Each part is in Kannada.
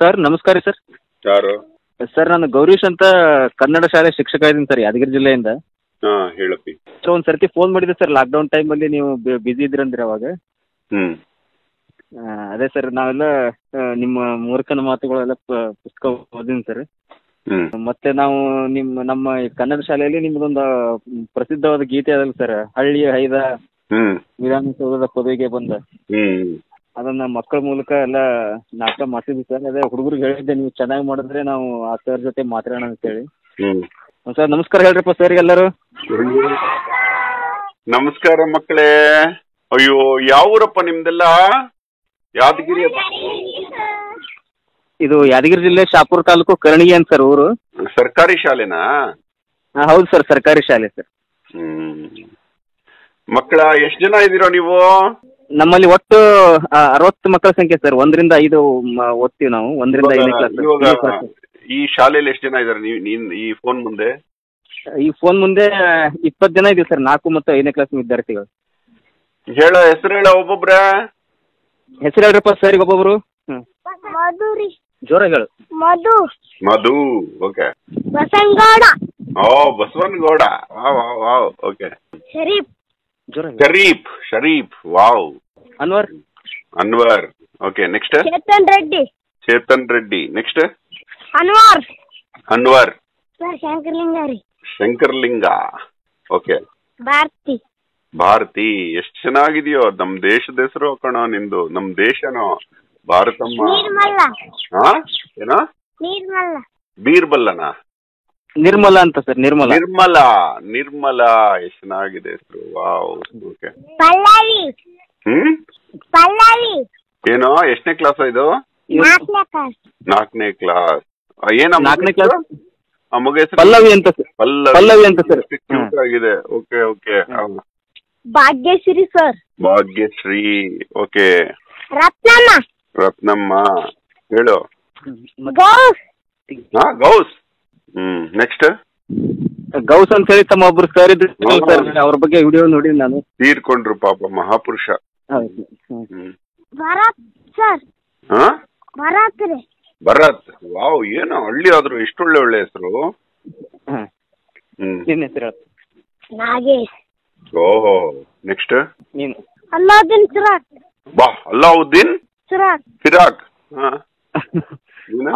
ಸರ್ ನಮಸ್ಕಾರ ಸರ್. ಯಾರು ಸರ್? ನಾನು ಗೌರೀಶ್ ಅಂತ ಕನ್ನಡ ಶಾಲೆ ಶಿಕ್ಷಕ ಇದ್ದೀನಿ ಸರ್, ಯಾದಗಿರಿ ಜಿಲ್ಲೆಯಿಂದ. ಹೇಳಪ್ಪಿ. ಸರ್ ಒಂದು ಸರ್ತಿ ಫೋನ್ ಮಾಡಿದೆ ಸರ್, ಲಾಕ್ಡೌನ್ ಟೈಮಲ್ಲಿ ನೀವು ಬಿಸಿ ಇದ್ರಂದ್ರೆ ಅವಾಗ. ಅದೇ ಸರ್ ನಾವೆಲ್ಲ ನಿಮ್ಮ ಮೂರ್ಖನ ಮಾತುಗಳೆಲ್ಲ ಪುಸ್ತಕ ಓದಿನಿ ಸರ್. ಮತ್ತೆ ನಾವು ನಮ್ಮ ಕನ್ನಡ ಶಾಲೆಯಲ್ಲಿ ನಿಮ್ದೊಂದು ಪ್ರಸಿದ್ಧವಾದ ಗೀತೆ ಅದಲ್ಲ ಸರ್, ಹಳ್ಳಿ ಹೈದ ವಿಧಾನಸೌಧದ ಪೊದೆಗೆ ಬಂದ, ಅದನ್ನ ಮಕ್ಕಳ ಮೂಲಕ ಎಲ್ಲ ನಾಟಕ ಮಾಡ್ತಿದ್ವಿ ಸರ್. ಅದೇ ಹುಡುಗರಿಗೆ ಹೇಳಿದ್ದೆ, ನೀವು ಚೆನ್ನಾಗಿ ಮಾಡಿದ್ರೆ ನಾವು ಆ ಸರ್ ಜೊತೆ ಮಾತಾಡೋಣ ಅಂತೇಳಿ. ಸರ್ ನಮಸ್ಕಾರ ಹೇಳ್ರಪ್ಪ ಸರ್ ಎಲ್ಲರೂ. ನಮಸ್ಕಾರ ಮಕ್ಕಳೇ. ಅಯ್ಯೋ ಯಾವೂರಪ್ಪ ನಿಮ್ದೆಲ್ಲ? ಯಾದಗಿರಿ. ಇದು ಯಾದಗಿರಿ ಜಿಲ್ಲೆ ಶಾಪುರ ತಾಲೂಕು ಕರ್ಣಿಗೆ ಅಂತ ಸರ್ ಊರು. ಸರ್ಕಾರಿ ಶಾಲೆನಾ? ಹೌದು ಸರ್, ಸರ್ಕಾರಿ ಶಾಲೆ ಸರ್. ಮಕ್ಕಳ ಎಷ್ಟು ಜನ ಇದ್ದೀರಾ ನೀವು? ನಮ್ಮಲ್ಲಿ ಒಟ್ಟು 60 ಮಕ್ಕಳ ಸಂಖ್ಯೆ ಸರ್. 1 ರಿಂದ 5 ಓದ್ತೀವಿ ನಾವು, 1 ರಿಂದ 5 ಕ್ಲಾಸ್. ಈ ಶಾಲೆಯಲ್ಲಿ ಎಷ್ಟು ಜನ ಇದ್ದಾರೆ? ಈ ಫೋನ್ ಮುಂದೆ 20 ಜನ ಇದೀವಿ ಸರ್, 4 ಮತ್ತು 5ನೇ ಕ್ಲಾಸ್ ವಿದ್ಯಾರ್ಥಿಗಳು. ಹೇಳ ಹೆಸರು ಹೇಳ ಒಬ್ಬೊಬ್ರ ಹೆಸರು ಹೇಳ್ರಪ್ಪ ಸರ್ ಒಬ್ಬೊಬ್ರು. ಜೋರ ಹೇಳು. ಮಧು. ಮಧು. ಓಕೆ. ಬಸವನಗೌಡ. ಓ Basavanagouda. Wow wow wow. Okay. Sharif. ಜೋರ. Sharif. Sharif. Wow. Anwar. Anwar. Okay. Next. Chetan Reddy. Chetan Reddy. Next. Anwar. Anwar. Sir ಶಂಕರ್ಲಿಂಗಾರಿ. ಶಂಕರ್ಲಿಂಗ. ಓಕೆ. ಭಾರತಿ. ಭಾರತಿ. ಎಷ್ಟು ಚೆನ್ನಾಗಿದೆಯೋ, ನಮ್ ದೇಶದ ಹೆಸರು ಹಾಕೋಣ ನಿಂದು, ನಮ್ ದೇಶನೋ ಭಾರತಮ್ಮ. ಏನೋ ಬೀರ್ಬಲ್ಲನಾ? ನಿರ್ಮಲ ಅಂತ ಸರ್. ನಿರ್ಮಲ. ನಿರ್ಮಲ. ನಿರ್ಮಲ. ಎಷ್ಟು ಚೆನ್ನಾಗಿದೆ ಹೆಸರು. ವಾವ್. ಓಕೆ. ಪಲ್ಲವಿ. ಪಲ್ಲವಿ. ಏನೋ ಎಷ್ಟನೇ ಕ್ಲಾಸ್ ಇದು? 4ನೇ ಕ್ಲಾಸ್. ಏನೋ 4ನೇ ಕ್ಲಾಸ್ ಮಗ ಹೆಸರು ಪಲ್ಲವಿ ಅಂತ ಸರ್. ಪಲ್ಲವಿ ಅಂತ ಸರ್. ಕ್ಯೂಟ್ ಆಗಿದೆ. Okay okay. Bhagyashree sir. Bhagyashree. Okay. Ratnamma. Ratnamma. ಹೇಳು. ಗೌಸ್. ಗೌಸ್. ನೆಕ್ಸ್ಟ್. ಗೌಸ್ ಅಂತ ಹೇಳಿ ತಮ್ಮ ಒಬ್ರು ಸರ್ ಇದ್ರು ಸರ್, ಅವ್ರ ಬಗ್ಗೆ ವಿಡಿಯೋ ನೋಡಿ ನಾನು. ತೀರ್ಕೊಂಡ್ರು ಪಾಪ, ಮಹಾಪುರುಷ. ಭರತ್ ಸರ್. ಭರತ್ ರೀ. ಭರತ್. ವಾವ್. ಏನೋ ಹಳ್ಳಿ ಆದ್ರು ಎಷ್ಟು ಒಳ್ಳೆ ಒಳ್ಳೆ ಹೆಸರು. ನಿನ್ನ ಹೆಸರು? ನಾಗೇಶ್. ಓಹೋ. ನೆಕ್ಸ್ಟ್. ನೀನು? ಅಲ್ಲಾವುದ್ದೀನ್ ಚಿರಾಕ್. ಬಾ. ಅಲ್ಲಾವುದ್ದೀನ್ ಚಿರಾಕ್. ಚಿರಾಕ್.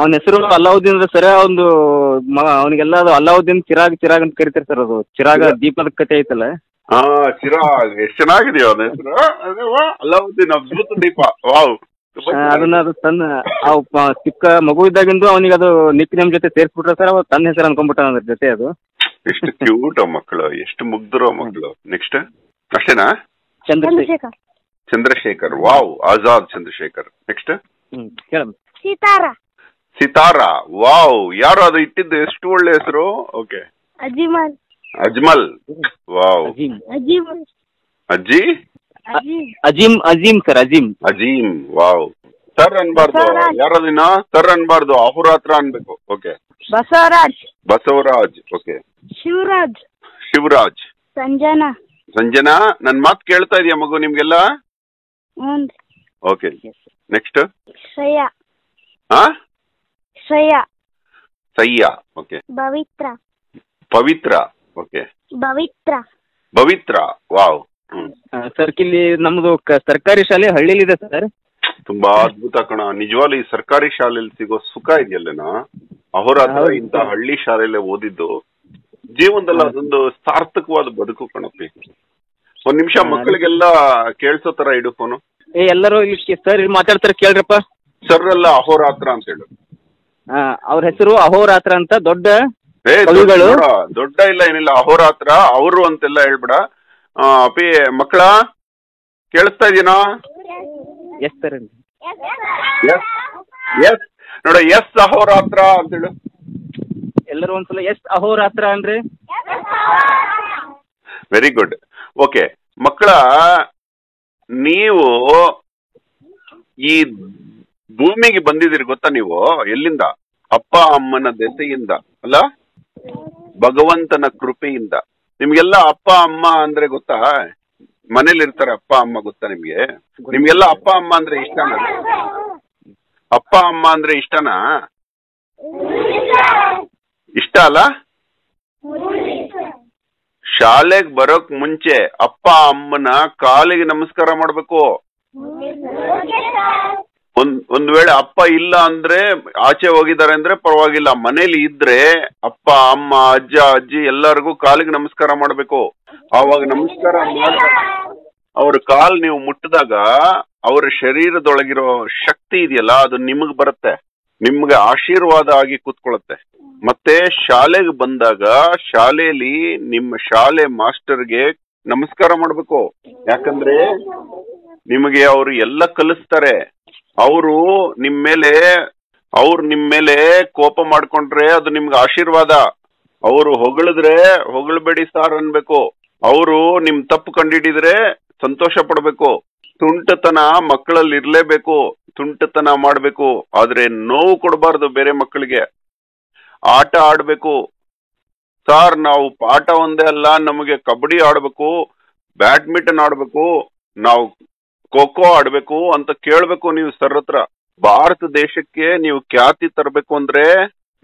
ಅವನ ಹೆಸರು ಅಲ್ಲಾವುದ್ದೀನ್ ಸರ್. ಒಂದು ಅವನಿಗೆಲ್ಲ ಅಲ್ಲಾವುದ್ದೀನ್ ಚಿರಾಗ್ ಚಿರಾಗ್ ಅಂತ ಕರಿತಾರೆ ಸರ್. ಅದು ಚಿರಾಗ ದೀಪದ ಕತೆ ಐತಲ್ಲ. ಹಾ ಚಿರಾಗ್. ಎಷ್ಟು ಚೆನ್ನಾಗಿದೆಯೋ ಅವನ ಹೆಸರು. ಅಲ್ಲಾವುದ್ದೀನ್ ಅದ್ಭುತ ದೀಪ. ವಾವ್. ಅದನ್ನ ಅದು ತನ್ನ ಚಿಕ್ಕ ಮಗು ಇದ್ದಾಗಿಂದು ಅವನಿಗೆ ಅದು ನಿಕ್ ನೇಮ್ ಜೊತೆ ಸೇರಿಸ್ಬಿಟ್ರೆ ಸರ್, ಅವ ತನ್ನ ಹೆಸರು ಅನ್ಕೊಂಡ್ಬಿಟ್ಟ ಅದ್ರ ಜೊತೆ. ಅದು ಎಷ್ಟು ಕ್ಯೂಟ್ ಮಕ್ಕಳು, ಎಷ್ಟು ಮುಗ್ಧರೋ ಮಕ್ಕಳು. ನೆಕ್ಸ್ಟ್. ಅಷ್ಟೇನಾ? Chandrashekhar. Chandrashekhar. Wow. Azad Chandrashekhar. Next. Sitara. Sitara. Wow. ಯಾರು ಅದು ಇಟ್ಟಿದ್ದು? ಎಷ್ಟು ಒಳ್ಳೆ ಹೆಸರು. ಓಕೆ. ಅಜ್ಮಲ್. ಅಜ್ಮಲ್. ವಾವ್. ಅಜ್ಜಿ. Azeem. Azeem sir. Azeem. Azeem. Wow. Sir ಅನ್ಬಾರ್ದು, ಯಾರದಿನ ಸರ್ ಅನ್ಬಾರ್ದು, ಅಹೋರಾತ್ರ ಅನ್ಬೇಕು. ಓಕೆ. ಬಸವರಾಜ್. ಬಸವರಾಜ್. ಓಕೆ. ಶಿವರಾಜ್. ಶಿವರಾಜ್. ಸಂಜನಾ. ಸಂಜನಾ. ನನ್ ಮಾತು ಕೇಳ್ತಾ ಇದೀಯ ಮಗು ನಿಮ್ಗೆಲ್ಲ? ಓಕೆ. ನೆಕ್ಸ್ಟ್. ಶ್ರೇಯಾ. ಹಾ ಶ್ರೇಯಾ. ಸಯ್ಯಾ. Okay. Pavitra. Pavitra. Okay. Pavitra. Pavitra. Wow. Sir ಇಲ್ಲಿ ನಮ್ದು ಸರ್ಕಾರಿ ಶಾಲೆ ಹಳ್ಳಿಲಿ ಇದೆ ಸರ್. ತುಂಬಾ ಅದ್ಭುತ ಕಣ, ನಿಜವಾಗ್ಲೂ. ಈ ಸರ್ಕಾರಿ ಶಾಲೆಯಲ್ಲಿ ಸಿಗೋ ಸುಖ ಇದೆಯಲ್ಲೇನಾ, ಅಹೋರಾತ್ರ ಇಂತ ಹಳ್ಳಿ ಶಾಲೆಯಲ್ಲೇ ಓದಿದ್ದು ಜೀವನದಲ್ಲಿ ಅದೊಂದು ಸಾರ್ಥಕವಾದ ಬದುಕು ಕಣಪ್ಪಿ. ಒಂದ್ ನಿಮಿಷ ಮಕ್ಕಳಿಗೆಲ್ಲ ಕೇಳಿಸೋ ತರ ಇಡು ಫೋನು. ಎಲ್ಲರೂ ಸರ್ ಮಾತಾಡ್ತಾರೆ ಕೇಳ್ರಪ್ಪ. ಸರ್ ಎಲ್ಲ ಅಹೋರಾತ್ರ ಅಂತ ಹೇಳು. ಅವ್ರ ಹೆಸರು ಅಹೋರಾತ್ರ ಅಂತ. ದೊಡ್ಡ ದೊಡ್ಡ ಇಲ್ಲ ಏನಿಲ್ಲ, ಅಹೋರಾತ್ರ ಅವರು ಅಂತೆಲ್ಲ ಹೇಳ್ಬೇಡ. ಅಪ್ಪಿ ಮಕ್ಕಳ ಕೇಳಿಸ್ತಾ ಇದೀನಾ? Yes sir. ಎಸ್ ನೋಡ, ಎಸ್ ಅಹೋರಾತ್ರ ಅಂತ ಹೇಳು ಎಲ್ಲರೂ ಒಂದ್ಸಲ. ಎಸ್ ಅಹೋರಾತ್ರ ಅಂದ್ರೆ. Very good. ಓಕೆ ಮಕ್ಕಳ, ನೀವು ಈ ಭೂಮಿಗೆ ಬಂದಿದ್ದೀರಿ ಗೊತ್ತಾ? ನೀವು ಎಲ್ಲಿಂದ? ಅಪ್ಪ ಅಮ್ಮನ ದೆಸೆಯಿಂದ ಅಲ್ಲ, ಭಗವಂತನ ಕೃಪೆಯಿಂದ. ನಿಮ್ಗೆಲ್ಲ ಅಪ್ಪ ಅಮ್ಮ ಅಂದ್ರೆ ಗೊತ್ತಾ? ಮನೇಲಿ ಇರ್ತಾರೆ ಅಪ್ಪ ಅಮ್ಮ, ಗೊತ್ತಾ ನಿಮ್ಗೆ? ನಿಮ್ಗೆಲ್ಲ ಅಪ್ಪ ಅಮ್ಮ ಅಂದ್ರೆ ಇಷ್ಟ. ಅಪ್ಪ ಅಮ್ಮ ಅಂದ್ರೆ ಇಷ್ಟನಾ? ಇಷ್ಟ ಅಲ್ಲ. ಶಾಲೆಗೆ ಬರೋಕ್ ಮುಂಚೆ ಅಪ್ಪ ಅಮ್ಮನ ಕಾಲಿಗೆ ನಮಸ್ಕಾರ ಮಾಡಬೇಕು. ಒಂದ್ ವೇಳೆ ಅಪ್ಪ ಇಲ್ಲ ಅಂದ್ರೆ, ಆಚೆ ಹೋಗಿದ್ದಾರೆ ಅಂದ್ರೆ ಪರವಾಗಿಲ್ಲ, ಮನೇಲಿ ಇದ್ರೆ ಅಪ್ಪ ಅಮ್ಮ ಅಜ್ಜ ಅಜ್ಜಿ ಎಲ್ಲರಿಗೂ ಕಾಲಿಗೆ ನಮಸ್ಕಾರ ಮಾಡಬೇಕು. ಆವಾಗ ನಮಸ್ಕಾರ ಮಾಡಿ ಅವ್ರ ಕಾಲ್ ನೀವು ಮುಟ್ಟಿದಾಗ ಅವರ ಶರೀರದೊಳಗಿರೋ ಶಕ್ತಿ ಇದೆಯಲ್ಲ ಅದು ನಿಮಗ್ ಬರುತ್ತೆ, ನಿಮ್ಗೆ ಆಶೀರ್ವಾದ ಆಗಿ ಕೂತ್ಕೊಳ್ಳುತ್ತೆ. ಮತ್ತೆ ಶಾಲೆಗೆ ಬಂದಾಗ ಶಾಲೆಯಲ್ಲಿ ನಿಮ್ಮ ಶಾಲೆ ಮಾಸ್ಟರ್ಗೆ ನಮಸ್ಕಾರ ಮಾಡ್ಬೇಕು, ಯಾಕಂದ್ರೆ ನಿಮಗೆ ಅವರು ಎಲ್ಲ ಕಲಿಸ್ತಾರೆ. ಅವರು ನಿಮ್ ಮೇಲೆ ಕೋಪ ಮಾಡ್ಕೊಂಡ್ರೆ ಅದು ನಿಮ್ಗೆ ಆಶೀರ್ವಾದ, ಅವರು ಹೊಗಳಿದ್ರೆ ಹೊಗಳಬೇಡಿ ಸಾರ್ ಅನ್ಬೇಕು, ಅವರು ನಿಮ್ ತಪ್ಪು ಕಂಡಿಡಿದ್ರೆ ಸಂತೋಷ ಪಡ್ಬೇಕು. ತುಂಟತನ ಮಕ್ಕಳಲ್ಲಿ ಇರ್ಲೇಬೇಕು, ತುಂಟತನ ಮಾಡ್ಬೇಕು, ಆದ್ರೆ ನೋವು ಕೊಡಬಾರ್ದು ಬೇರೆ ಮಕ್ಕಳಿಗೆ. ಆಟ ಆಡ್ಬೇಕು. ಸಾರ್ ನಾವು ಪಾಠ ಒಂದೇ ಅಲ್ಲ, ನಮಗೆ ಕಬಡ್ಡಿ ಆಡ್ಬೇಕು, ಬ್ಯಾಡ್ಮಿಂಟನ್ ಆಡ್ಬೇಕು, ನಾವು ಖೋ ಖೋ ಆಡ್ಬೇಕು ಅಂತ ಕೇಳ್ಬೇಕು ನೀವು ಸರ್ ಹತ್ರ. ಭಾರತ ದೇಶಕ್ಕೆ ನೀವು ಖ್ಯಾತಿ ತರಬೇಕು ಅಂದ್ರೆ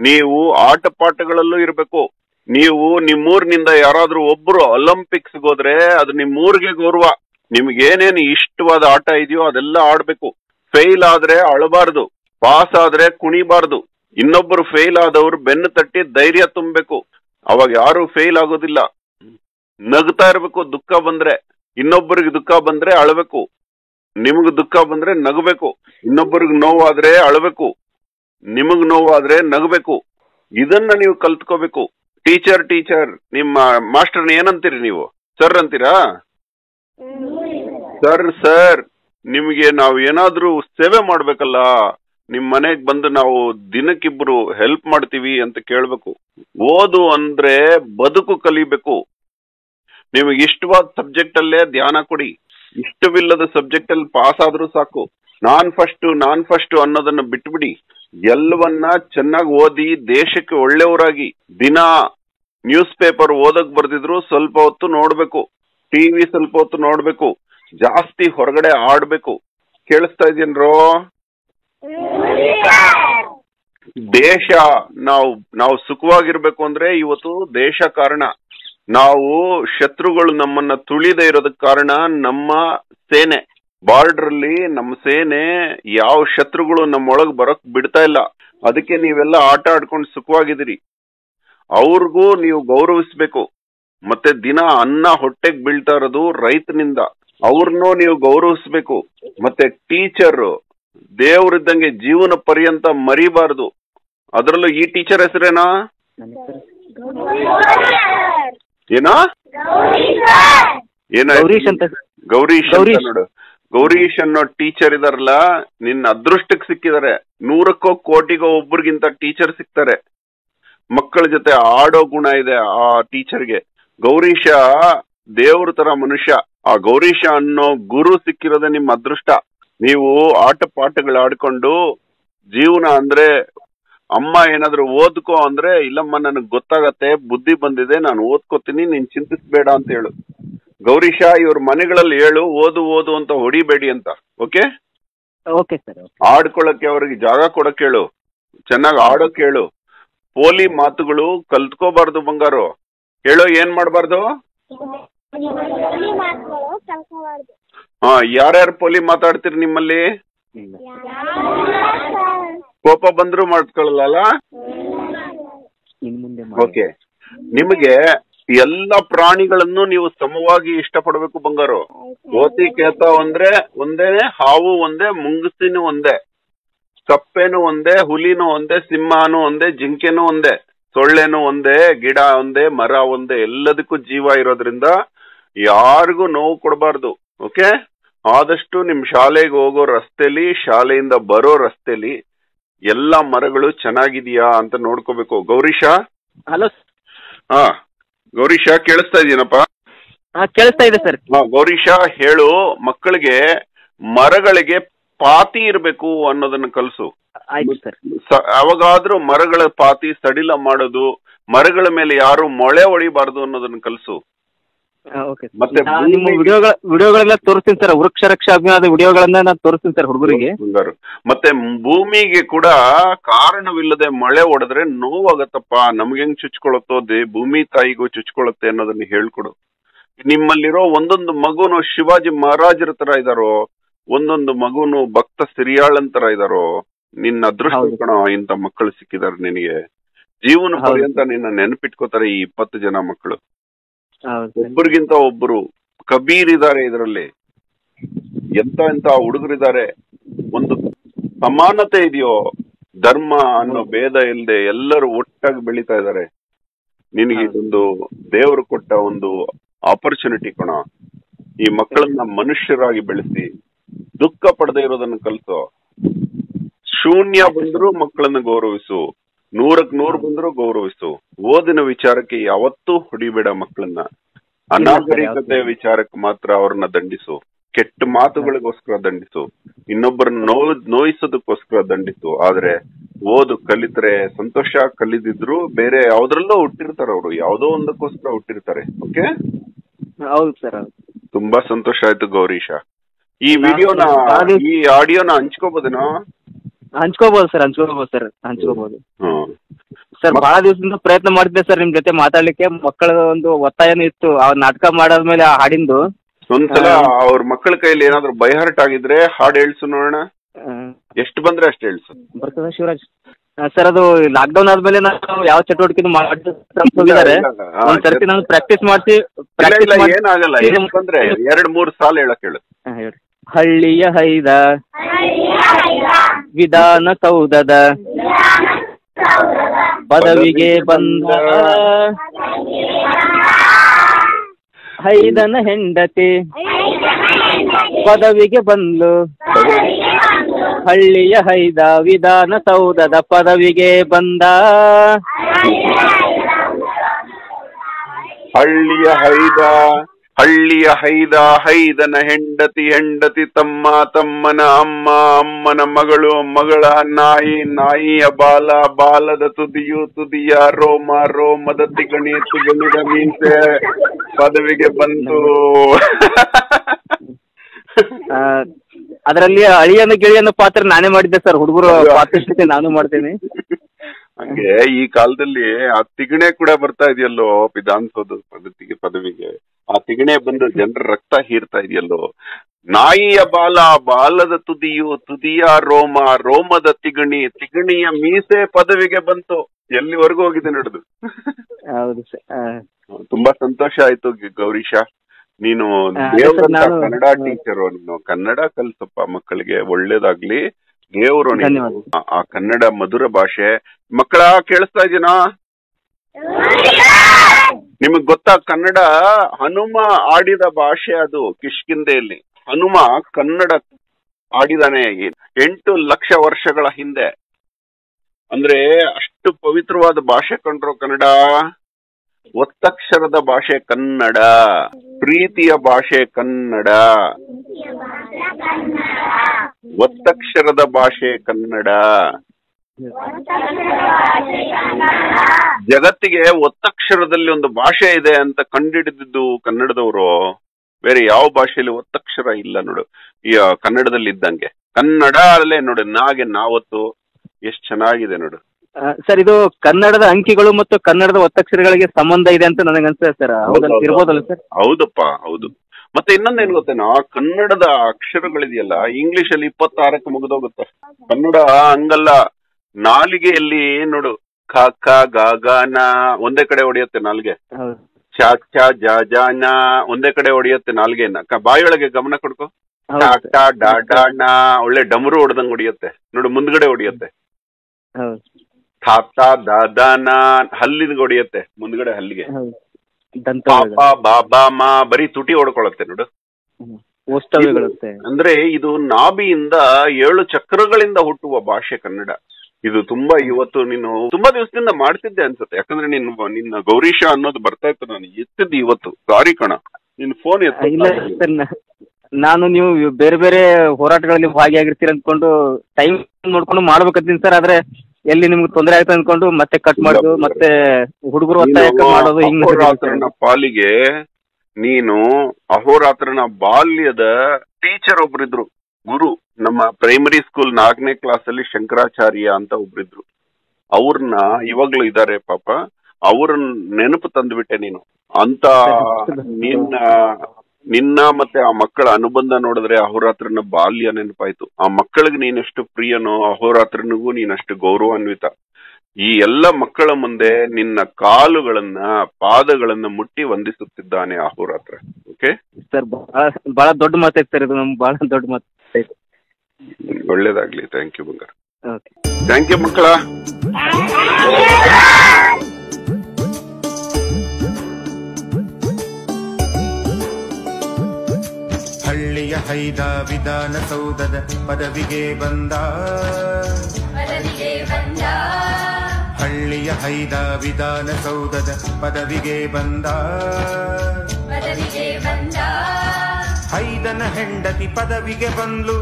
ನೀವು ಆಟ ಪಾಠಗಳಲ್ಲೂ ಇರ್ಬೇಕು. ನೀವು ನಿಮ್ಮೂರಿನಿಂದ ಯಾರಾದ್ರೂ ಒಬ್ರು ಒಲಿಂಪಿಕ್ಸ್ ಹೋದ್ರೆ ಅದು ನಿಮ್ಮೂರಿಗೆ ಗೌರವ. ನಿಮ್ಗೇನೇನು ಇಷ್ಟವಾದ ಆಟ ಇದೆಯೋ ಅದೆಲ್ಲ ಆಡ್ಬೇಕು. ಫೇಲ್ ಆದ್ರೆ ಅಳಬಾರ್ದು, ಪಾಸ್ ಆದ್ರೆ ಕುಣಿಬಾರ್ದು. ಇನ್ನೊಬ್ರು ಫೇಲ್ ಆದವ್ರು ಬೆನ್ನು ತಟ್ಟಿ ಧೈರ್ಯ ತುಂಬಬೇಕು, ಅವಾಗ ಯಾರು ಫೇಲ್ ಆಗೋದಿಲ್ಲ. ನಗ್ತಾ ಇರ್ಬೇಕು, ದುಃಖ ಬಂದ್ರೆ ಇನ್ನೊಬ್ಬರಿಗೆ ದುಃಖ ಬಂದ್ರೆ ಅಳಬೇಕು, ನಿಮಗ್ ದುಃಖ ಬಂದ್ರೆ ನಗಬೇಕು, ಇನ್ನೊಬ್ಬರಿಗೆ ನೋವಾದ್ರೆ ಅಳಬೇಕು, ನಿಮಗ್ ನೋವಾದ್ರೆ ನಗಬೇಕು. ಇದನ್ನ ನೀವು ಕಲ್ತ್ಕೋಬೇಕು. ಟೀಚರ್ ಟೀಚರ್ ನಿಮ್ಮ ಮಾಸ್ಟರ್ನ ಏನಂತೀರಿ ನೀವು? ಸರ್ ಅಂತೀರಾ? ಸರ್ ಸರ್ ನಿಮ್ಗೆ ನಾವು ಏನಾದ್ರೂ ಸೇವೆ ಮಾಡ್ಬೇಕಲ್ಲ, ನಿಮ್ ಮನೆಗ್ ಬಂದು ನಾವು ದಿನಕ್ಕಿಬ್ರು ಹೆಲ್ಪ್ ಮಾಡ್ತೀವಿ ಅಂತ ಕೇಳ್ಬೇಕು. ಓದು ಅಂದ್ರೆ ಬದುಕು ಕಲಿಬೇಕು. ನಿಮಗೆ ಇಷ್ಟವಾದ ಸಬ್ಜೆಕ್ಟ್ ಅಲ್ಲೇ ಧ್ಯಾನ ಕೊಡಿ, ಇಷ್ಟವಿಲ್ಲದ ಸಬ್ಜೆಕ್ಟ್ ಅಲ್ಲಿ ಪಾಸ್ ಆದ್ರೂ ಸಾಕು. ನಾನ್ ಫಸ್ಟ್ ಅನ್ನೋದನ್ನ ಬಿಟ್ಬಿಡಿ. ಎಲ್ಲವನ್ನ ಚೆನ್ನಾಗಿ ಓದಿ ದೇಶಕ್ಕೆ ಒಳ್ಳೆಯವರಾಗಿ. ದಿನ ನ್ಯೂಸ್ ಪೇಪರ್ ಓದಕ್ ಬರ್ದಿದ್ರು ಸ್ವಲ್ಪ ಹೊತ್ತು ನೋಡ್ಬೇಕು, ಟಿವಿ ಸ್ವಲ್ಪ ಹೊತ್ತು ನೋಡ್ಬೇಕು, ಜಾಸ್ತಿ ಹೊರಗಡೆ ಆಡ್ಬೇಕು. ಕೇಳಿಸ್ತಾ ಇದೀನ್ರೋ? ದೇಶ ನಾವು ಸುಖವಾಗಿರ್ಬೇಕು ಅಂದ್ರೆ ಇವತ್ತು ದೇಶ ಕಾರಣ. ನಾವು ಶತ್ರುಗಳು ನಮ್ಮನ್ನ ತುಳಿದೇ ಇರೋದಕ್ಕೆ ಕಾರಣ ನಮ್ಮ ಸೇನೆ. ಬಾರ್ಡರ್ ಅಲ್ಲಿ ನಮ್ಮ ಸೇನೆ ಯಾವ ಶತ್ರುಗಳು ನಮ್ಮೊಳಗ್ ಬರೋಕ್ ಬಿಡ್ತಾ ಇಲ್ಲ. ಅದಕ್ಕೆ ನೀವೆಲ್ಲ ಆಟ ಆಡ್ಕೊಂಡು ಸುಖವಾಗಿದ್ದೀರಿ. ಅವ್ರಿಗೂ ನೀವು ಗೌರವಿಸ್ಬೇಕು. ಮತ್ತೆ ದಿನ ಅನ್ನ ಹೊಟ್ಟೆಗೆ ಬೀಳ್ತಾ ಇರೋದು ರೈತನಿಂದ, ಅವ್ರನ್ನೂ ನೀವು ಗೌರವಿಸ್ಬೇಕು. ಮತ್ತೆ ಟೀಚರ್ ದೇವ್ರಿದ್ದಂಗೆ ಜೀವನ ಪರ್ಯಂತ ಮರಿಬಾರ್ದು. ಅದರಲ್ಲೂ ಈ ಟೀಚರ್ ಹೆಸರೇನಾ? ಏನಾ? ಗೌರೀಶ್ ನೋಡು, ಗೌರೀಶ್ ಅನ್ನೋ ಟೀಚರ್ ಇದಾರಲ್ಲ, ನಿನ್ನ ಅದೃಷ್ಟಕ್ಕೆ ಸಿಕ್ಕಿದಾರೆ. 100ಕ್ಕೋ ಕೋಟಿಗೋ ಒಬ್ರಿಗಿಂತ ಟೀಚರ್ ಸಿಕ್ತಾರೆ. ಮಕ್ಕಳ ಜೊತೆ ಆಡೋ ಗುಣ ಇದೆ ಆ ಟೀಚರ್ಗೆ. ಗೌರೀಶ ದೇವ್ರ ತರ ಮನುಷ್ಯ. ಆ ಗೌರೀಶ ಅನ್ನೋ ಗುರು ಸಿಕ್ಕಿರೋದೇ ನಿಮ್ಮ ಅದೃಷ್ಟ. ನೀವು ಆಟ ಪಾಠಗಳು ಆಡ್ಕೊಂಡು ಜೀವನ ಅಂದ್ರೆ, ಅಮ್ಮ ಏನಾದ್ರು ಓದ್ಕೋ ಅಂದ್ರೆ ಇಲ್ಲಮ್ಮ ನನಗ್ ಗೊತ್ತಾಗತ್ತೆ, ಬುದ್ಧಿ ಬಂದಿದೆ, ನಾನು ಓದ್ಕೋತೀನಿ, ನೀನ್ ಚಿಂತಿಸ್ಬೇಡ ಅಂತ ಹೇಳು. ಗೌರೀಶ ಇವ್ರ ಮನೆಗಳಲ್ಲಿ ಹೇಳು, ಓದು ಓದು ಅಂತ ಹೊಡಿಬೇಡಿ ಅಂತ. ಓಕೆ? ಆಡ್ಕೊಳಕ್ಕೆ ಅವ್ರಿಗೆ ಜಾಗ ಕೊಡಕ್ ಹೇಳು, ಚೆನ್ನಾಗ್ ಆಡೋಕ್ ಹೇಳು. ಪೋಲಿ ಮಾತುಗಳು ಕಲ್ತ್ಕೋಬಾರ್ದು ಬಂಗಾರು. ಹೇಳೋ ಏನ್ ಮಾಡ್ಬಾರ್ದು? ಹಾ, ಯಾರ್ಯಾರು ಪೋಲಿ ಮಾತಾಡ್ತೀರಿ ನಿಮ್ಮಲ್ಲಿ? ಕೋಪ ಬಂದ್ರು ಮಾಡ್ಕೊಳ್ಳಲ್ಲ. ಓಕೆ, ನಿಮಗೆ ಎಲ್ಲ ಪ್ರಾಣಿಗಳನ್ನು ನೀವು ಸಮವಾಗಿ ಇಷ್ಟಪಡಬೇಕು ಬಂಗಾರು. ಕೋತಿ ಕೇತ ಅಂದ್ರೆ ಒಂದೇನೆ, ಹಾವು ಒಂದೇ, ಮುಂಗಸಿನೂ ಒಂದೇ, ಕಪ್ಪೆನೂ ಒಂದೇ, ಹುಲಿನೂ ಒಂದೇ, ಸಿಂಹನೂ ಒಂದೇ, ಜಿಂಕೆನೂ ಒಂದೇ, ಸೊಳ್ಳೆನೂ ಒಂದೇ, ಗಿಡ ಒಂದೇ, ಮರ ಒಂದೇ, ಎಲ್ಲದಕ್ಕೂ ಜೀವ ಇರೋದ್ರಿಂದ ಯಾರಿಗೂ ನೋವು ಕೊಡಬಾರ್ದು. ಓಕೆ? ಆದಷ್ಟು ನಿಮ್ ಶಾಲೆಗೆ ಹೋಗೋ ರಸ್ತೆಲಿ, ಶಾಲೆಯಿಂದ ಬರೋ ರಸ್ತೆಲಿ ಎಲ್ಲಾ ಮರಗಳು ಚೆನ್ನಾಗಿದೆಯಾ ಅಂತ ನೋಡ್ಕೋಬೇಕು. ಗೌರೀಶ, ಹಲೋ. ಹಾ ಗೌರೀಶ, ಕೇಳಿಸ್ತಾ ಇದೀನಪ್ಪ? ಕೇಳಿಸ್ತಾ ಇದೆ ಸರ್. ಗೌರೀಶ ಹೇಳು ಮಕ್ಕಳಿಗೆ, ಮರಗಳಿಗೆ ಪಾತಿ ಇರ್ಬೇಕು ಅನ್ನೋದನ್ನ ಕಲ್ಸು. ಅವಾಗಾದ್ರೂ ಮರಗಳ ಪಾತಿ ಸಡಿಲ ಮಾಡೋದು, ಮರಗಳ ಮೇಲೆ ಯಾರು ಮೊಳೆ ಹೊಡಿಬಾರ್ದು ಅನ್ನೋದನ್ನ ಕಲ್ಸು. ಮತ್ತೆ ವಿಡಿಯೋಗಳೆಲ್ಲ ತೋರಿಸ್ತೀನಿ ಸರ್, ವೃಕ್ಷ ರಕ್ಷಾ ಅಭಿಯಾನದ ವಿಡಿಯೋಗಳನ್ನ ನಾನು ತೋರಿಸ್ತೀನಿ ಸರ್ ಹುಡುಗರಿಗೆ. ಮತ್ತೆ ಭೂಮಿಗೆ ಕೂಡ ಕಾರಣವಿಲ್ಲದೆ ಮಳೆ ಹೊಡೆದ್ರೆ ನೋವಾಗತ್ತಪ್ಪ, ನಮ್ಗೆ ಹೆಂಗ್ ಚುಚ್ಕೊಳತ್ತೋ ಭೂಮಿ ತಾಯಿಗೂ ಚುಚ್ಕೊಳತ್ತೆ ಅನ್ನೋದನ್ನ ಹೇಳ್ಕೊಡು. ನಿಮ್ಮಲ್ಲಿರೋ ಒಂದೊಂದು ಮಗುನು ಶಿವಾಜಿ ಮಹಾರಾಜರ ತರ ಇದಾರೋ, ಒಂದೊಂದು ಮಗುನು ಭಕ್ತ ಸಿರಿಯಾಳನ್ ತರ ಇದಾರೋ. ನಿನ್ನ ಅದೃಷ್ಟ ಕಣೋ, ಇಂತ ಮಕ್ಕಳು ಸಿಕ್ಕಿದಾರೆ ನಿನಗೆ. ಜೀವನ ಪರ್ಯಂತ ನಿನ್ನ ನೆನಪಿಟ್ಕೋತಾರೆ ಈ 20 ಜನ ಮಕ್ಕಳು, ಒಬ್ಬರಿಗಿಂತ ಒಬ್ರು. ಕಬೀರ್ ಇದಾರೆ ಇದರಲ್ಲಿ, ಎಂತ ಎಂತ ಹುಡುಗರಿದ್ದಾರೆ. ಒಂದು ಸಮಾನತೆ ಇದೆಯೋ, ಧರ್ಮ ಅನ್ನೋ ಭೇದ ಇಲ್ಲದೆ ಎಲ್ಲರೂ ಒಟ್ಟಾಗಿ ಬೆಳೀತಾ ಇದಾರೆ. ನಿನಗೆ ಇದೊಂದು ದೇವರು ಕೊಟ್ಟ ಒಂದು ಆಪರ್ಚುನಿಟಿ ಕಣ. ಈ ಮಕ್ಕಳನ್ನ ಮನುಷ್ಯರಾಗಿ ಬೆಳೆಸಿ, ದುಃಖ ಪಡೆದೇ ಇರೋದನ್ನ ಕಲಿಸೋ. ಶೂನ್ಯ ಬಂದ್ರು ಮಕ್ಕಳನ್ನ ಗೌರವಿಸು, 100ಕ್ಕೆ 100 ಬಂದ್ರು ಗೌರವಿಸು. ಓದಿನ ವಿಚಾರಕ್ಕೆ ಯಾವತ್ತೂ ಹೊಡಿಬೇಡ ಮಕ್ಕಳನ್ನ. ಅನಾಗರಿಕತೆ ವಿಚಾರಕ್ಕೆ ಮಾತ್ರ ಅವ್ರನ್ನ ದಂಡಿಸು, ಕೆಟ್ಟ ಮಾತುಗಳಿಗೋಸ್ಕರ ದಂಡಿಸು, ಇನ್ನೊಬ್ಬರನ್ನ ನೋಯಿಸೋದಕ್ಕೋಸ್ಕರ ದಂಡಿಸು. ಆದ್ರೆ ಓದು ಕಲಿತ್ರೆ ಸಂತೋಷ. ಕಲಿದಿದ್ರು ಬೇರೆ ಯಾವ್ದ್ರಲ್ಲೂ ಹುಟ್ಟಿರ್ತಾರೆ ಅವ್ರು, ಯಾವ್ದೋ ಒಂದಕ್ಕೋಸ್ಕರ ಹುಟ್ಟಿರ್ತಾರೆ. ಓಕೆ, ಹೌದು ಸರ್. ತುಂಬಾ ಸಂತೋಷ ಆಯ್ತು ಗೌರೀಶ. ಈ ವಿಡಿಯೋನ ಈ ಆಡಿಯೋನ ಹಂಚ್ಕೋಬೋದೇನೋ? ಹಂಚ್ಕೋಬಹುದು ಸರ್, ಹಂಚ್ಕೋಬಹುದು ಸರ್, ಹಂಚ್ಕೋಬಹುದು ಸರ್. ಬಹಳ ದಿವಸದಿಂದ ಪ್ರಯತ್ನ ಮಾಡ್ತಿದ್ದೆ ಸರ್ ನಿಮ್ ಜೊತೆ ಮಾತಾಡ್ಲಿಕ್ಕೆ. ಮಕ್ಕಳ ಒಂದು ಒತ್ತಾಯನೂ ಇತ್ತು ಅವ್ರ ನಾಟಕ ಮಾಡಾದ್ಮೇಲೆ ಆ ಹಾಡಿಂದು. ಒಂದ್ಸಲ ಅವ್ರ ಮಕ್ಕಳ ಕೈಲಿ ಏನಾದ್ರು ಬೈಹರ್ಟ್ ಆಗಿದ್ರೆ ಹಾಡು ಹೇಳ್ಸು ನೋಡೋಣ, ಎಷ್ಟು ಬಂದ್ರೆ ಅಷ್ಟು ಹೇಳ್ಸು. ಬರ್ತದ ಶಿವರಾಜ್ ಸರ್, ಅದು ಲಾಕ್ ಡೌನ್ ಆದ್ಮೇಲೆ ನಾವು ಯಾವ ಚಟುವಟಿಕೆ ಮಾಡಿದ್ದಾರೆ. ಒಂದ್ಸರ್ತಿ ನಾನು ಪ್ರಾಕ್ಟೀಸ್ ಮಾಡ್ತೀವಿ. ಏನಾಗಲ್ಲ, ಏನಂದ್ರೆ 2-3 ಸಾಲ ಹೇಳಕ್ ಹೇಳು. ಹಳ್ಳಿಯ ಹೈದ ವಿಧಾನ ಸೌಧದ ಪದವಿಗೆ ಬಂದ ಹೈದನ ಹೆಂಡತಿ ಪದವಿಗೆ ಬಂದು, ಹಳ್ಳಿಯ ಹೈದ ವಿಧಾನ ಸೌಧದ ಪದವಿಗೆ ಬಂದ, ಹಳ್ಳಿಯ ಹೈದ ಹಳ್ಳಿಯ ಹೈದ ಹೈದನ ಹೆಂಡತಿ ಹೆಂಡತಿ ತಮ್ಮ ತಮ್ಮನ ಅಮ್ಮ ಅಮ್ಮನ ಮಗಳು ಮಗಳ ನಾಯಿ ನಾಯಿಯ ಬಾಲ ಬಾಲದ ತುದಿಯು ತುದಿಯ ರೋಮ ರೋಮದ ತಿಗಣಿ ತಿಗಣಿದ ಮೀಸೆ ಪದವಿಗೆ ಬಂತು. ಅದರಲ್ಲಿ ಅಳಿಯನ ಗೆಳೆಯನ ಪಾತ್ರ ನಾನೇ ಮಾಡಿದ್ದೆ ಸರ್. ಹುಡುಗರು ಪಾತ್ರ ನಾನು ಮಾಡ್ತೇನೆ. ಹಂಗೆ ಈ ಕಾಲದಲ್ಲಿ ಆ ತಿಗಣೆ ಕೂಡ ಬರ್ತಾ ಇದೆಯಲ್ಲೋ ವಿಧಾನಸೌಧ ಪದವಿಗೆ. ಆ ತಿಗಣೆ ಬಂದು ಜನರ ರಕ್ತ ಹೀರ್ತಾ ಇದೆಯಲ್ಲೋ. ನಾಯಿಯ ಬಾಲ ಬಾಲದ ತುದಿಯು ತುದಿಯ ರೋಮ ರೋಮದ ತಿಗಣಿ ತಿಗಣಿಯ ಮೀಸೆ ಪದವಿಗೆ ಬಂತು. ಎಲ್ಲಿವರೆಗೂ ಹೋಗಿದೆ ನಡೆದು. ಹೌದು ಸರ್, ತುಂಬಾ ಸಂತೋಷ ಆಯ್ತು ಗೌರೀಶ. ನೀನು ಕನ್ನಡ ಟೀಚರು, ನೀನು ಕನ್ನಡ ಕಲ್ಸಪ್ಪ ಮಕ್ಕಳಿಗೆ, ಒಳ್ಳೇದಾಗ್ಲಿ. ದೇವರು ಆ ಕನ್ನಡ ಮಧುರ ಭಾಷೆ. ಮಕ್ಕಳ ಕೇಳಿಸ್ತಾ ಇದೀನಾ? ನಿಮಗ್ ಗೊತ್ತಾ ಕನ್ನಡ ಹನುಮ ಆಡಿದ ಭಾಷೆ ಅದು. ಕಿಷ್ಕಿಂಧೆಯಲ್ಲಿ ಹನುಮ ಕನ್ನಡ ಆಡಿದಾನೆ 8 ಲಕ್ಷ ವರ್ಷಗಳ ಹಿಂದೆ. ಅಂದ್ರೆ ಅಷ್ಟು ಪವಿತ್ರವಾದ ಭಾಷೆ ಕಂಡ್ರೋ ಕನ್ನಡ. ಒತ್ತಕ್ಷರದ ಭಾಷೆ ಕನ್ನಡ, ಪ್ರೀತಿಯ ಭಾಷೆ ಕನ್ನಡ, ಒತ್ತಕ್ಷರದ ಭಾಷೆ ಕನ್ನಡ. ಜಗತ್ತಿಗೆ ಒತ್ತಕ್ಷರದಲ್ಲಿ ಒಂದು ಭಾಷೆ ಇದೆ ಅಂತ ಕಂಡಿಡಿದಿದ್ದು ಕನ್ನಡದವರು. ಬೇರೆ ಯಾವ ಭಾಷೆಯಲ್ಲಿ ಒತ್ತಕ್ಷರ ಇಲ್ಲ ನೋಡು ಈ ಕನ್ನಡದಲ್ಲಿ ಇದ್ದಂಗೆ. ಕನ್ನಡ ಅಲ್ಲೇ ನೋಡು, ನಾಗೆ ನಾವತ್ತು ಎಷ್ಟು ಚೆನ್ನಾಗಿದೆ ನೋಡು ಸರ್. ಇದು ಕನ್ನಡದ ಅಂಕಿಗಳು ಮತ್ತು ಕನ್ನಡದ ಒತ್ತಕ್ಷರಗಳಿಗೆ ಸಂಬಂಧ ಇದೆ ಅಂತ ನನಗೆ ಅನ್ಸುತ್ತೆ ಸರ್. ಇರ್ಬೋದಲ್ಲ ಸರ್? ಹೌದಪ್ಪ, ಹೌದು. ಮತ್ತೆ ಇನ್ನೊಂದೇನ್ ಗೊತ್ತೇನೋ, ಕನ್ನಡದ ಅಕ್ಷರಗಳಿದೆಯಲ್ಲ ಇಂಗ್ಲಿಷ್ ಅಲ್ಲಿ 26ಕ್ಕೆ ಮುಗಿದೋಗುತ್ತೆ. ಕನ್ನಡ ಹಂಗಲ್ಲ. ನಾಲಿಗೆಯಲ್ಲಿ ನೋಡು, ಖ ಖ ಗ ಗ ನ ಒಂದೇ ಕಡೆ ಹೊಡೆಯುತ್ತೆ ನಾಲ್ಗೆ, ಚ ಚ ಜ ಜ ನ ಒಂದೇ ಕಡೆ ಹೊಡೆಯುತ್ತೆ ನಾಲ್ಗೆನ. ಬಾಯಿಯೊಳಗೆ ಗಮನ ಕೊಡ್ಕೊ, ಟ ಟ ಡ ಡ ನ ಒಳ್ಳೆ ಡಮರು ಹೊಡೆದಂಗ್ ಹೊಡಿಯುತ್ತೆ ನೋಡು, ಮುಂದ್ಗಡೆ ಹೊಡಿಯುತ್ತೆ. ಥ ತ ದ ದ ನ ಹಲ್ಲಿಗೆ ಹೊಡಿಯುತ್ತೆ, ಮುಂದ್ಗಡೆ ಹಲ್ಲಿಗೆ. ಪಾಪ ಬಾಬಾ ಮಾ ಬರೀ ತುಟಿ ಹೊಡ್ಕೊಳತ್ತೆ ನೋಡು. ಅಂದ್ರೆ ಇದು ನಾಭಿಯಿಂದ 7 ಚಕ್ರಗಳಿಂದ ಹುಟ್ಟುವ ಭಾಷೆ ಕನ್ನಡ ಇದು. ತುಂಬಾ ಇವತ್ತು ನೀನು ತುಂಬಾ ದಿವಸದಿಂದ ಮಾಡ್ತಿದ್ದೆ ಅನ್ಸುತ್ತೆ, ಯಾಕಂದ್ರೆ ನಿನ್ನ ಗೌರೀಶ ಅನ್ನೋದು ಬರ್ತಾ ಇತ್ತು. ನಾನು ಎತ್ತಿದ್ದು ಇವತ್ತು, ಸಾರಿ ಕಣ. ನಿನ್ ಫೋನ್ ಎತ್ತ, ನಾನು ನೀವು ಬೇರೆ ಬೇರೆ ಹೋರಾಟಗಳಲ್ಲಿ ಭಾಗಿಯಾಗಿರ್ತೀರ ಅನ್ಕೊಂಡು ಟೈಮ್ ನೋಡ್ಕೊಂಡು ಮಾಡ್ಬೇಕಂತೀನಿ ಸರ್. ಆದ್ರೆ ಎಲ್ಲಿ ನಿಮ್ಗೆ ತೊಂದರೆ ಆಯ್ತು ಅನ್ಕೊಂಡು ಮತ್ತೆ ಕಟ್ ಮಾಡುದು, ಮತ್ತೆ ಹುಡುಗರು ಪಾಲಿಗೆ ನೀನು ಅಹೋರಾತ್ರನ ಬಾಲ್ಯದ ಟೀಚರ್ ಒಬ್ರಿದ್ರು, ಗುರು, ನಮ್ಮ ಪ್ರೈಮರಿ ಸ್ಕೂಲ್ 4ನೇ ಕ್ಲಾಸ್ ಅಲ್ಲಿ ಶಂಕರಾಚಾರ್ಯ ಅಂತ ಒಬ್ರಿದ್ರು. ಅವ್ರನ್ನ ಇವಾಗ್ಲೂ ಇದಾರೆ ಪಾಪ, ಅವ್ರನ್ನ ನೆನಪು ತಂದ್ಬಿಟ್ಟೆ ನೀನು ಅಂತ. ನಿನ್ನ ಮತ್ತೆ ಆ ಮಕ್ಕಳ ಅನುಬಂಧ ನೋಡಿದ್ರೆ ಅಹೋರಾತ್ರನ ಬಾಲ್ಯ ನೆನಪಾಯ್ತು. ಆ ಮಕ್ಕಳಿಗೆ ನೀನಷ್ಟು ಪ್ರಿಯನೋ ಅಹೋರಾತ್ರನಿಗೂ ನೀನಷ್ಟು ಗೌರವಾನ್ವಿತ. ಈ ಎಲ್ಲ ಮಕ್ಕಳ ಮುಂದೆ ನಿನ್ನ ಕಾಲುಗಳನ್ನ ಪಾದಗಳನ್ನ ಮುಟ್ಟಿ ವಂದಿಸುತ್ತಿದ್ದಾನೆ ಅಹೋರಾತ್ರ. ಓಕೆ ಸರ್, ಬಹಳ ದೊಡ್ಡ ಮಾತಾಯ್ತು ಸರ್, ಇದು ನಮ್ಗೆ ಬಹಳ ದೊಡ್ಡ ಮಾತಾಯ್ತು. ಒಳ್ಳೇದಾಗ್ಲಿ. ಥ್ಯಾಂಕ್ ಯು ಬಂಗಾರ. ಥ್ಯಾಂಕ್ ಯು ಮಕ್ಕಳ. ಹಳ್ಳಿಯ ಹೈದ ವಿಧಾನಸೌಧದ ಪದವಿಗೆ ಬಂದ, ಹಳ್ಳಿಯ ಹೈದ ವಿಧಾನಸೌಧದ ಪದವಿಗೆ ಬಂದ, ಹೈದನ ಹೆಂಡತಿ ಪದವಿಗೆ ಬಂದ್ಲು,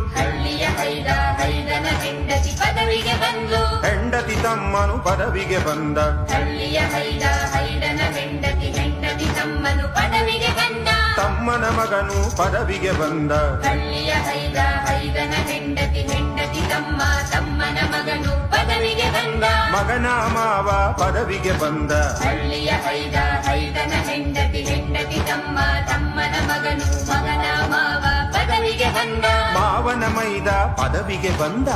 ಹೆಂಡತಿ ತಮ್ಮನು ಪದವಿಗೆ ಬಂದ, ತಮ್ಮನ ಮಗನು ಪದವಿಗೆ ಬಂದ, ಮಗನ ಮಾವ ಪದವಿಗೆ ಬಂದ, ಮಾವನ ಮೈದ ಪದವಿಗೆ ಬಂದ,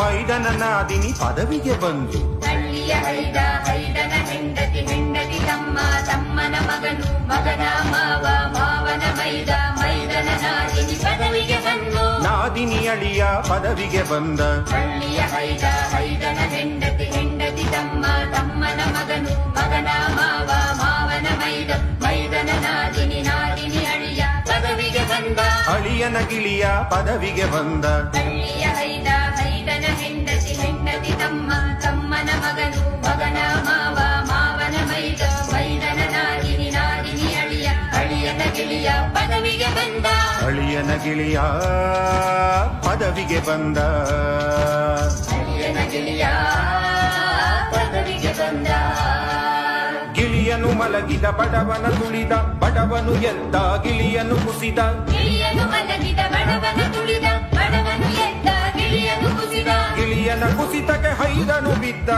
ಮೈದನ ನಾದಿನಿ ಪದವಿಗೆ ಬಂದು, ನಾದಿನಿ ಅಳಿಯ ಪದವಿಗೆ ಬಂದ, ಅಳಿಯನ ಗಿಳಿಯ ಪದವಿಗೆ ಬಂದ, ಅಳಿಯನ ಗಿಳಿಯ ಪದವಿಗೆ ಬಂದ, ಗಿಳಿಯನು ಮಲಗಿದ ಬಡವನ ತುಳಿದ, ಬಡವನು ಎದ್ದ ಗಿಳಿಯನು ಕುಸಿದ, ಗಿಳಿಯನ ಕುಸಿತಕ್ಕೆ ಹೈದನು ಬಿದ್ದ,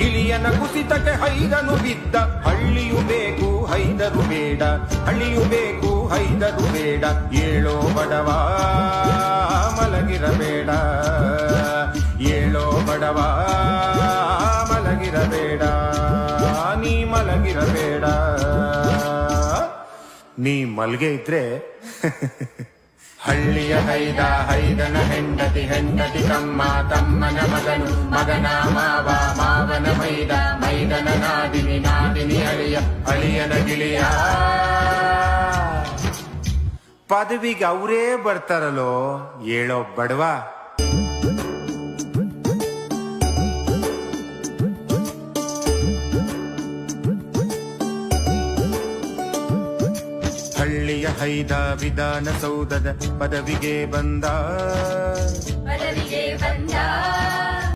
ಗಿಳಿಯನ ಕುಸಿತಕ್ಕೆ ಹೈದನು ಬಿದ್ದ, ಹಳ್ಳಿಯು ಬೇಕು ಹೈದರು ಬೇಡ, ಹಳ್ಳಿಯು ಬೇಕು ಹೈದರು ಬೇಡ, ಏಳೋ ಬಡವ ಮಲಗಿರಬೇಡ, ಏಳೋ ಬಡವ ಮಲಗಿರಬೇಡ, ನೀ ಮಲಗಿರಬೇಡ, ನೀ ಮಲ್ಗೆ ಇದ್ರೆ. ಹಳ್ಳಿಯ ಹೈದ ಹೈದನ ಹೆಂಡತಿ, ಹೆಂಡತಿ ತಮ್ಮ, ತಮ್ಮನ ಮಗನು, ಮಗನ ಮಾವ, ಮಾವನ ಮೈದ, ಮೈದನ ನಾದಿನಿ, ನಾದಿನಿ ಅಳಿಯ, ಅಳಿಯನ ಗಿಳಿಯ ಪದವಿಗೆ ಅವರೇ ಬರ್ತಾರಲ್ಲೋ ಏಳೋ ಬಡವ. ಹಳ್ಳಿಯ ಹೈದ ವಿಧಾನಸೌಧದ ಪದವಿಗೆ ಬಂದ,